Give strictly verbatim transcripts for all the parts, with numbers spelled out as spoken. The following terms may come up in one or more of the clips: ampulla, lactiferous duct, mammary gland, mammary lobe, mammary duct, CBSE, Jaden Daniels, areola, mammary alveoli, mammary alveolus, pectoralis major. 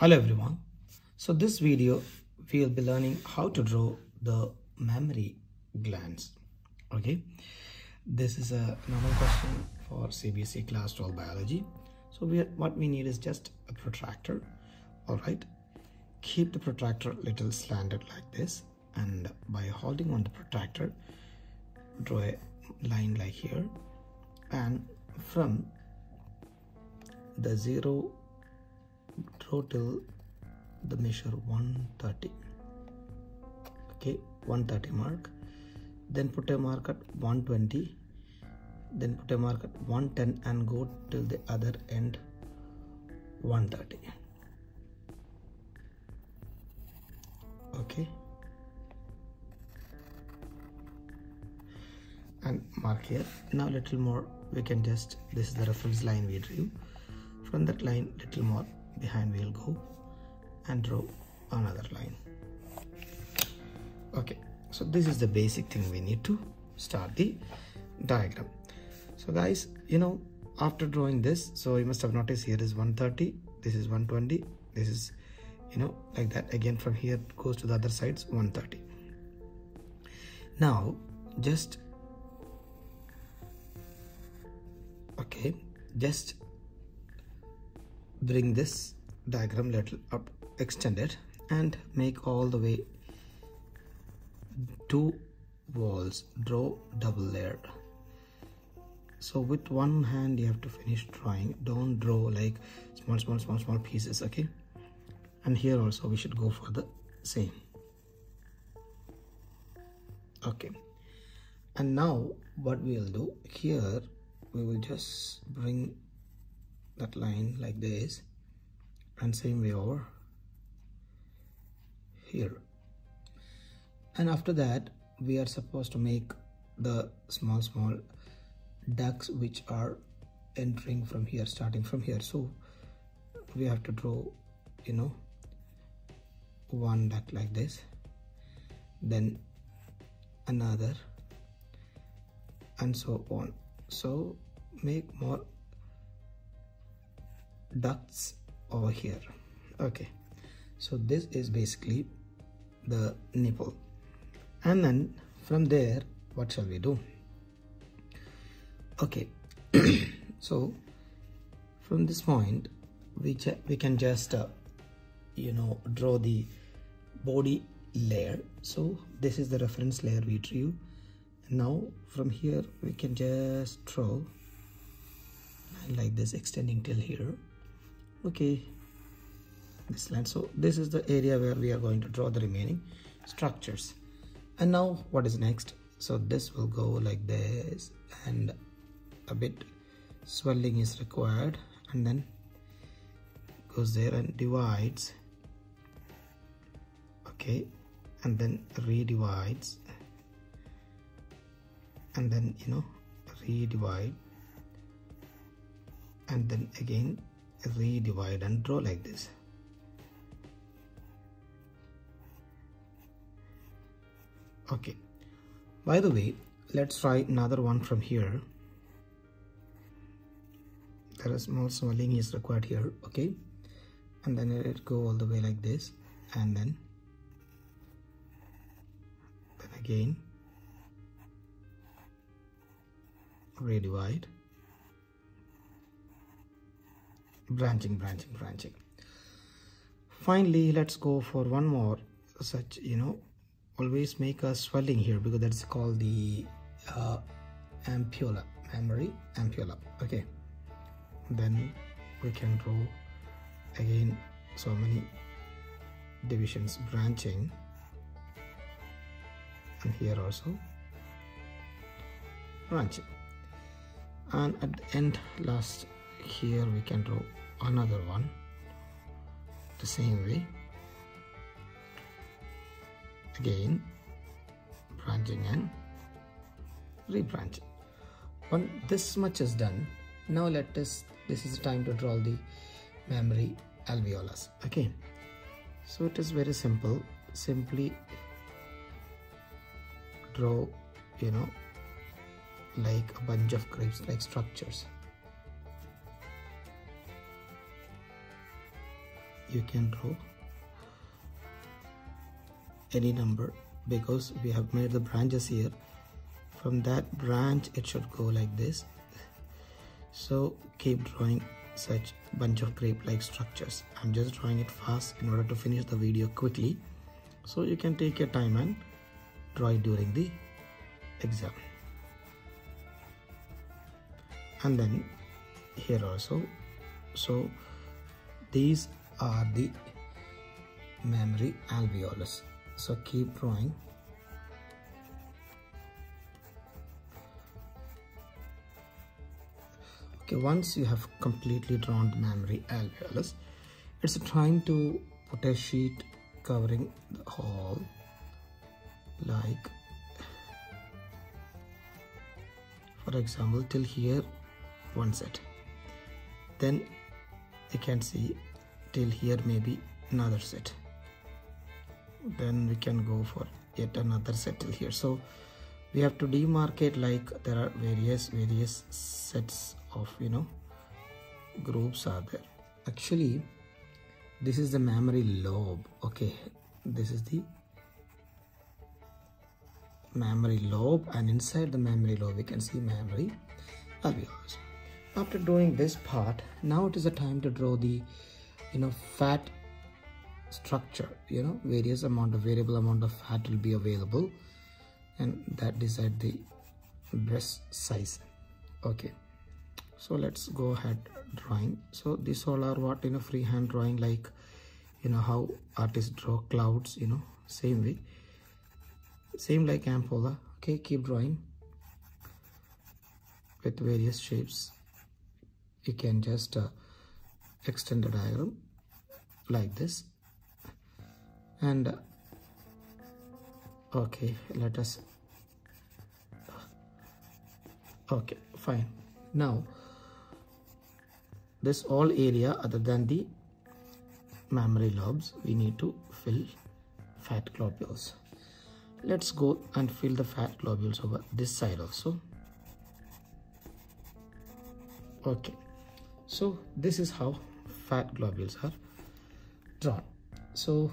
Hello everyone. So this video we will be learning how to draw the mammary glands. Okay, this is a normal question for C B S E class twelve biology. So we are, what we need is just a protractor. All right, keep the protractor little slanted like this, and by holding on the protractor, draw a line like here, and from the zero draw till the measure one thirty. Okay, one thirty mark, then put a mark at one twenty, then put a mark at one ten, and go till the other end, one thirty. Okay, and mark here. Now little more, we can just, this is the reference line we drew. From that line, little more behind we'll go and draw another line. Okay, so this is the basic thing we need to start the diagram. So guys, you know, after drawing this, so you must have noticed here is one thirty, this is one twenty, this is, you know, like that. Again from here it goes to the other sides, one thirty. Now just okay just bring this diagram little up, extend it, and make all the way two walls, draw double layered. So with one hand you have to finish drawing, don't draw like small small small small pieces. Okay, and here also we should go for the same. Okay, and now what we will do here, we will just bring that line like this, and same way over here, and after that we are supposed to make the small small ducts which are entering from here, starting from here. So we have to draw, you know, one duct like this, then another, and so on. So make more ducts over here. Okay, so this is basically the nipple, and then from there what shall we do? Okay, so from this point we we can just uh, you know, draw the body layer. So this is the reference layer we drew. Now from here we can just draw like this, extending till here. Okay, this line. So this is the area where we are going to draw the remaining structures. And now what is next? So this will go like this, and a bit swelling is required, and then goes there and divides. Okay, and then redivides, and then, you know, redivide, and then again redivide, and draw like this. Okay, by the way, let's try another one from here. There is more swelling is required here. Okay, and then it go all the way like this, and then then again redivide, branching branching branching. Finally let's go for one more such, you know, always make a swelling here, because that's called the uh, ampulla, mammary ampulla. Okay, then we can draw again so many divisions, branching, and here also branching, and at the end last here we can draw another one the same way, again branching and rebranching. When this much is done, now let us, this is the time to draw the mammary alveolus. Okay, so it is very simple, simply draw, you know, like a bunch of grapes like structures. you can draw any number, because we have made the branches here. From that branch it should go like this. So keep drawing such bunch of grape-like structures. I'm just drawing it fast in order to finish the video quickly, so you can take your time and draw it during the exam. And then here also, so these are the mammary alveolus. So keep drawing. Okay, once you have completely drawn the mammary alveolus, it's time to put a sheet covering the whole like, for example, till here one set. Then you can see till here maybe another set. Then we can go for yet another set till here. So we have to demarcate, like there are various various sets of, you know, groups are there. Actually this is the mammary lobe. Okay, this is the mammary lobe, and inside the mammary lobe we can see mammary alveolus. After doing this part, now it is the time to draw the, you know, fat structure. You know, various amount of variable amount of fat will be available, and that decide the breast size. Okay, so let's go ahead drawing. So these all are what, you know, freehand drawing, like, you know, how artists draw clouds, you know, same way, same like ampulla. Okay, keep drawing with various shapes. You can just uh, extend the diagram like this. And uh, okay, let us okay fine. Now this all area other than the mammary lobes, we need to fill fat globules. Let's go and fill the fat globules over this side also. Okay, so this is how fat globules are drawn. So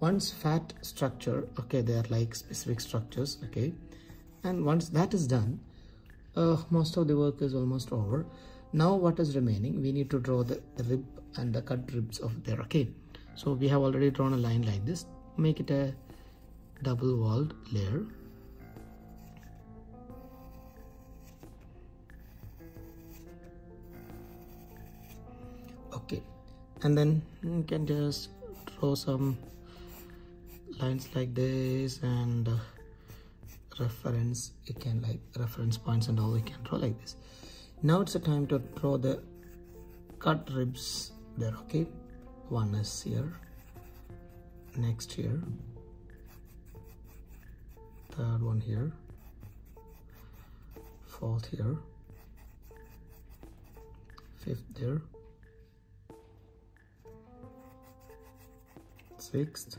once fat structure, okay, they are like specific structures, okay, and once that is done, uh, most of the work is almost over. Now what is remaining, we need to draw the rib and the cut ribs of there. Okay, so we have already drawn a line like this. Make it a double walled layer. Okay, and then you can just draw some lines like this, and uh, reference, you can like reference points and all, we can draw like this. Now it's the time to draw the cut ribs there. Okay, one is here, next here, third one here, fourth here, fifth there, sixth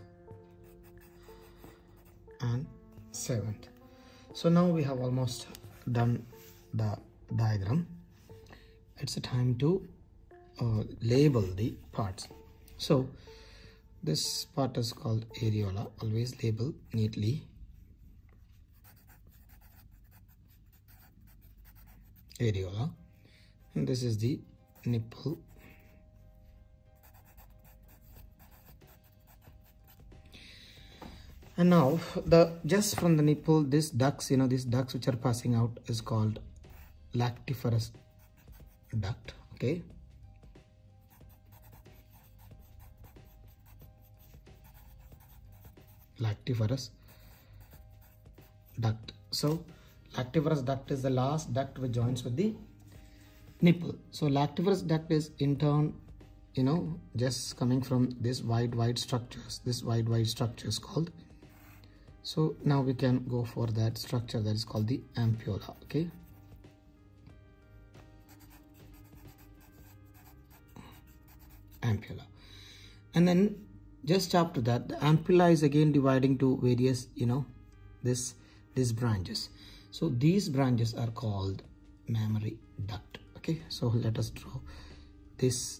and seventh. So now we have almost done the diagram. It's a time to uh, label the parts. So this part is called areola. Always label neatly. Areola. And this is the nipple. And now the just from the nipple, this ducts, you know, these ducts which are passing out is called lactiferous duct. Okay, lactiferous duct. So lactiferous duct is the last duct which joins with the nipple. So lactiferous duct is in turn, you know, just coming from this wide wide structures. This wide wide structure is called. So now we can go for that structure that is called the ampulla. Okay, ampulla. And then just after that, the ampulla is again dividing to various, you know, this these branches. So these branches are called mammary duct. Okay, so let us draw this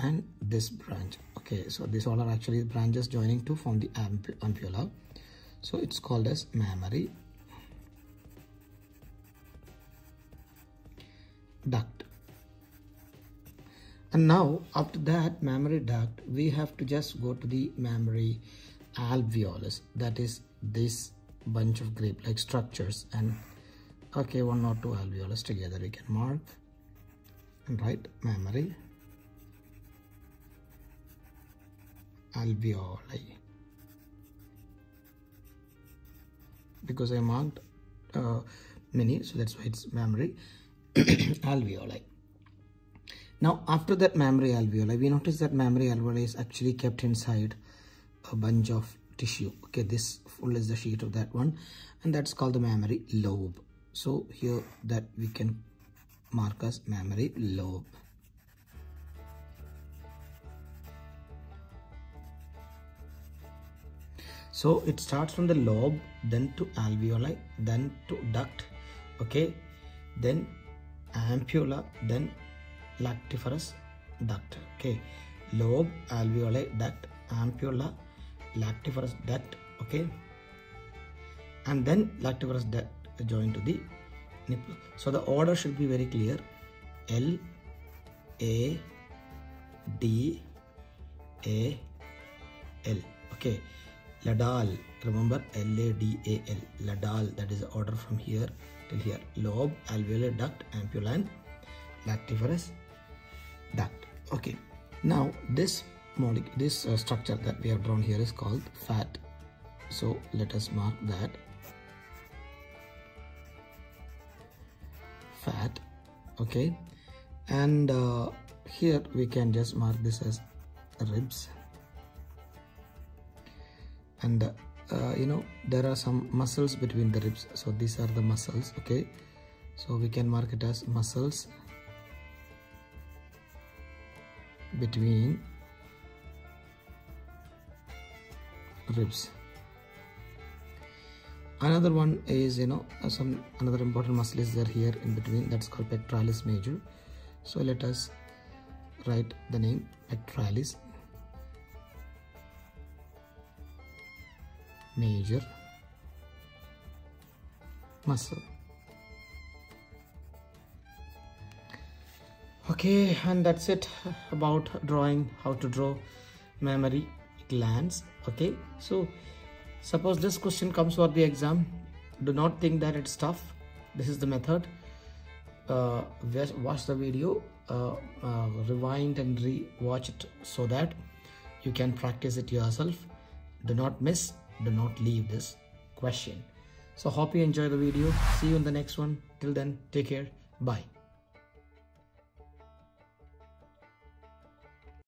and this branch. Okay, so these all are actually branches joining to form the ampulla. So it's called as mammary duct. And now after that mammary duct, we have to just go to the mammary alveolus, that is this bunch of grape like structures. And okay, one or two alveolus together we can mark and write mammary alveoli, because I marked uh, many, so that's why it's mammary alveoli. Now after that mammary alveoli, we notice that mammary alveoli is actually kept inside a bunch of tissue. Okay, this full is the sheet of that one, and that's called the mammary lobe. So here that we can mark as mammary lobe. So it starts from the lobe, then to alveoli, then to duct, okay, then ampulla, then lactiferous duct. Okay, lobe, alveoli, duct, ampulla, lactiferous duct. Okay, and then lactiferous duct joined to the nipple. So the order should be very clear: L, A, D, A, L. Okay, ladal, remember L A D A L, ladal, that is the order from here till here: lobe, alveolar duct, ampulla, and lactiferous duct. Okay, now this molecule, this uh, structure that we have drawn here is called fat. So let us mark that fat. Okay, and uh, here we can just mark this as ribs. And uh, uh, you know, there are some muscles between the ribs, so these are the muscles. Okay, so we can mark it as muscles between ribs. Another one is, you know, some another important muscle is there here in between, that's called pectoralis major. So let us write the name pectoralis major muscle. Okay, and that's it about drawing, how to draw mammary glands. Okay, so suppose this question comes for the exam, do not think that it's tough. This is the method. Uh, watch the video, uh, uh, rewind and re-watch it so that you can practice it yourself. Do not miss, do not leave this question. So hope you enjoy the video. See you in the next one. Till then, take care. Bye.